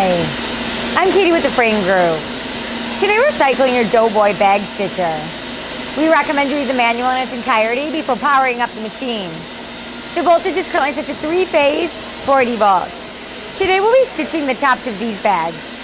Hi, I'm Katie with the Frame Groove. Today we're cycling your Doughboy bag stitcher. We recommend you read the manual in its entirety before powering up the machine. The voltage is currently set to 3-phase, 40 volts. Today we'll be stitching the tops of these bags.